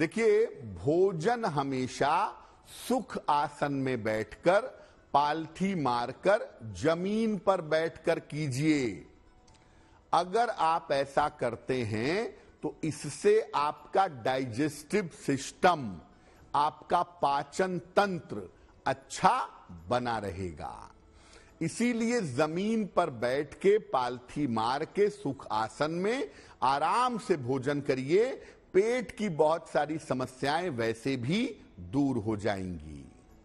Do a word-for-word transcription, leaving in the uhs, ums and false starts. देखिए, भोजन हमेशा सुख आसन में बैठकर, पालथी मारकर, जमीन पर बैठकर कीजिए। अगर आप ऐसा करते हैं तो इससे आपका डाइजेस्टिव सिस्टम, आपका पाचन तंत्र अच्छा बना रहेगा। इसीलिए जमीन पर बैठ के, पालथी मार के, सुख आसन में आराम से भोजन करिए। पेट की बहुत सारी समस्याएं वैसे भी दूर हो जाएंगी।